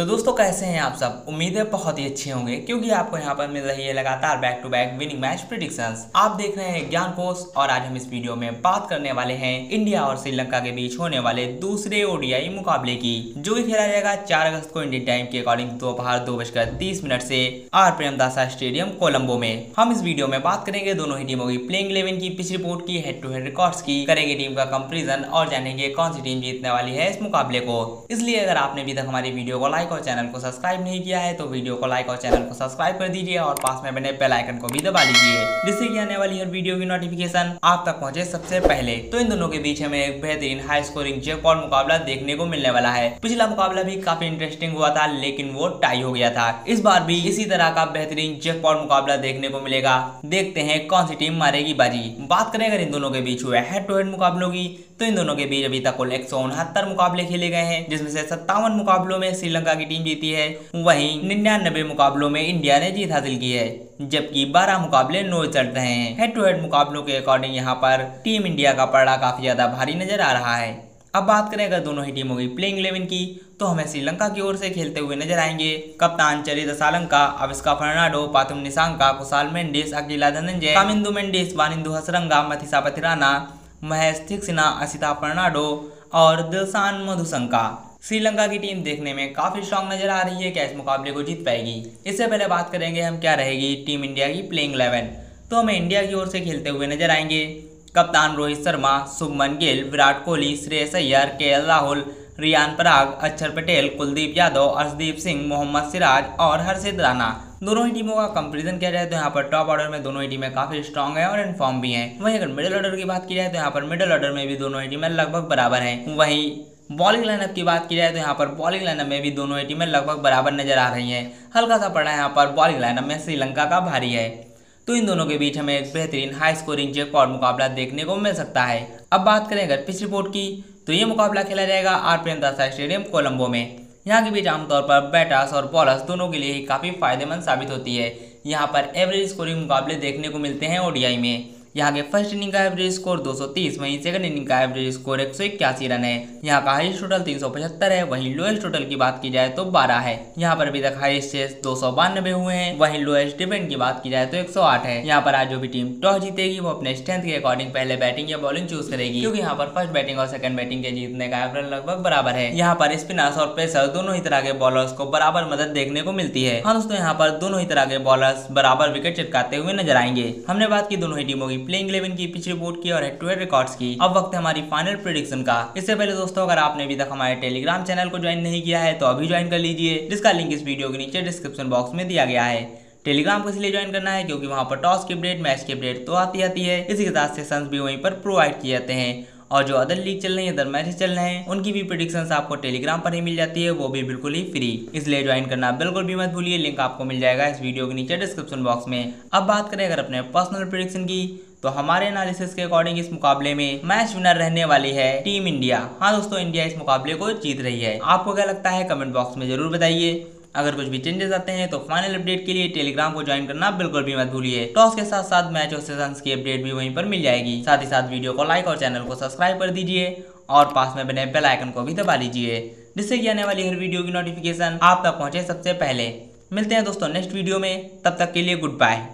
तो दोस्तों कैसे हैं आप सब, उम्मीद है बहुत ही अच्छे होंगे क्योंकि आपको यहाँ पर मिल रही है लगातार back to back winning match predictions. आप देख रहे हैं ज्ञान कोश और आज हम इस वीडियो में बात करने वाले हैं इंडिया और श्रीलंका के बीच होने वाले दूसरे ओडीआई मुकाबले की, जो कि खेला जाएगा 4 अगस्त को इंडियन टाइम के अकॉर्डिंग दोपहर 2:30 से आर प्रेमदासा स्टेडियम कोलंबो में। हम इस वीडियो में बात करेंगे दोनों ही टीमों की प्लेइंग 11 की पिच रिपोर्ट की, हेड टू हेड रिकॉर्ड की, करेंगे टीम का कंपेरिजन और जानेंगे कौन सी टीम जीतने वाली है इस मुकाबले को। इसलिए अगर आपने अभी तक हमारी वीडियो को और चैनल को सब्सक्राइब नहीं किया है तो वीडियो को लाइक और चैनल को सब्सक्राइब कर दीजिए और पास में बने बेल आइकन को भी दबा लीजिए, जिससे कि आने वाली हर वीडियो की नोटिफिकेशन आप तक पहुंचे सबसे पहले। तो इन दोनों के बीच हमें एक बेहतरीन हाई स्कोरिंग जैकपॉट मुकाबला देखने को मिलने वाला है। पिछला मुकाबला भी काफी इंटरेस्टिंग हुआ था लेकिन वो टाई हो गया था। इस बार भी इसी तरह का बेहतरीन जैकपॉट मुकाबला देखने को मिलेगा। देखते हैं कौन सी टीम मारेगी बाजी। बात करें अगर इन दोनों के बीच हुए हेड टू हेड मुकाबलों की तो इन दोनों के बीच अभी तक कुल 169 मुकाबले खेले गए हैं, जिसमें से 57 मुकाबलों में श्रीलंका की टीम जीती है, वहीं 99 मुकाबलों में इंडिया ने जीत हासिल की है, जबकि 12 मुकाबले नो चल रहे हैं। हेड टू हेड मुकाबलों के अकॉर्डिंग यहां पर टीम इंडिया का पड़ा काफी ज्यादा भारी नजर आ रहा है। अब बात करें अगर दोनों ही टीमों की प्लेइंग 11 की तो हमें श्रीलंका की ओर से खेलते हुए नजर आएंगे कप्तान चरित असलंका, अबिस्का फर्नांडो, पा कुमेंडिस, कुशाल मेंडिस, अकेला धनंजय, कामिंदु मेंडिस, बानिंदु हसरंगा, मथिशा पथिराना, महेश थिक्सिना, अशिता परनाडो और दिलसान मधुसंका। श्रीलंका की टीम देखने में काफी स्ट्रांग नजर आ रही है, क्या इस मुकाबले को जीत पाएगी? इससे पहले बात करेंगे हम क्या रहेगी टीम इंडिया की प्लेइंग 11 तो हमें इंडिया की ओर से खेलते हुए नजर आएंगे कप्तान रोहित शर्मा, शुभमन गिल, विराट कोहली, श्रेयस अय्यर, केएल राहुल, रियान पराग, अक्षर पटेल, कुलदीप यादव, अर्शदीप सिंह, मोहम्मद सिराज और हर्षित राणा। दोनों ही टीमों का कंपैरिजन किया जाए तो यहाँ पर टॉप ऑर्डर में दोनों ही टीमें काफी स्ट्रांग है और इनफॉर्म भी हैं। वहीं अगर मिडिल ऑर्डर की बात की जाए तो यहाँ पर मिडिल ऑर्डर में भी दोनों ही टीमें लगभग बराबर हैं। वहीं बॉलिंग लाइनअप की बात की जाए तो यहाँ पर बॉलिंग लाइनअप में भी दोनों ही टीमें लगभग बराबर नजर आ रही हैं। हल्का सा पड़ा यहाँ पर बॉलिंग लाइनअप में श्रीलंका का भारी है। तो इन दोनों के बीच हमें एक बेहतरीन हाई स्कोरिंग जैकपॉट मुकाबला देखने को मिल सकता है। अब बात करें अगर पिच रिपोर्ट की तो ये मुकाबला खेला जाएगा आर प्रेमदासा स्टेडियम कोलंबो में। यहाँ की पिच आमतौर पर बैटर्स और बॉलर्स दोनों के लिए ही काफ़ी फायदेमंद साबित होती है। यहाँ पर एवरेज स्कोरिंग मुकाबले देखने को मिलते हैं ओडीआई में। यहाँ के फर्स्ट इनिंग का एवरेज स्कोर 230, वहीं सेकंड इनिंग का एवरेज स्कोर 181 रन है। यहाँ का हाईएस्ट टोटल 375 है, वहीं लोएस्ट टोटल की बात की जाए तो 12 है। यहाँ पर अभी तक हाईएस्ट चेस 292 हुए हैं, वहीं लोएस्ट डिफेंड की बात की जाए तो 108 है। यहाँ पर आज जो भी टीम टॉस जीतेगी वो अपने स्ट्रेंथ के अकॉर्डिंग पहले बैटिंग या बॉलिंग चूज करेगी, क्योंकि यहाँ पर फर्स्ट बैटिंग और सेकंड बैटिंग के जीतने का एवरेज लगभग बराबर है। यहाँ पर स्पिनर्स और पेसर्स दोनों ही तरह के बॉलर्स को बराबर मदद देखने को मिलती है। हाँ दोस्तों, यहाँ पर दोनों ही तरह के बॉलर्स बराबर विकेट चिपकाते हुए नजर आएंगे। हमने बात की दोनों ही टीमों प्लेइंग 11 की, पिच रिपोर्ट की और हेड टू हेड रिकॉर्ड्स की। अब वक्त है हमारी फाइनल प्रेडिक्शन का। इससे पहले दोस्तों, अगर आपने अभी तक हमारे टेलीग्राम चैनल को ज्वाइन नहीं किया है तो अभी ज्वाइन कर लीजिए, जिसका लिंक इस वीडियो के नीचे डिस्क्रिप्शन बॉक्स में दिया गया है। टेलीग्राम को इसलिए ज्वाइन करना है क्योंकि वहाँ पर टॉस की अपडेट, मैच की अपडेट तो आती है, इसी के साथ सेशंस भी वहीं पर प्रोवाइड किए जाते हैं और जो अदर लीग चल रही है, अदर मैचेस चल रहे हैं, उनकी भी प्रेडिक्शंस आपको टेलीग्राम पर ही मिल जाती है, वो भी बिल्कुल ही फ्री। इसलिए ज्वाइन करना बिल्कुल भी मत भूलिए, लिंक आपको मिल जाएगा इस वीडियो के नीचे डिस्क्रिप्शन बॉक्स में। अब बात करें अगर अपने पर्सनल प्रेडिक्शन की तो हमारे एनालिसिस के अकॉर्डिंग इस मुकाबले में मैच विनर रहने वाली है टीम इंडिया। हाँ दोस्तों, इंडिया इस मुकाबले को जीत रही है। आपको क्या लगता है कमेंट बॉक्स में जरूर बताइए। अगर कुछ भी चेंजेस आते हैं तो फाइनल अपडेट के लिए टेलीग्राम को ज्वाइन करना बिल्कुल भी मत भूलिए। टॉस के साथ साथ मैच और सेशंस की अपडेट भी वहीं पर मिल जाएगी। साथ ही साथ वीडियो को लाइक और चैनल को सब्सक्राइब कर दीजिए और पास में बने बेल आइकन को भी दबा लीजिए, जिससे कि आने वाली हर वीडियो की नोटिफिकेशन आप तक पहुंचे सबसे पहले। मिलते हैं दोस्तों नेक्स्ट वीडियो में, तब तक के लिए गुड बाय।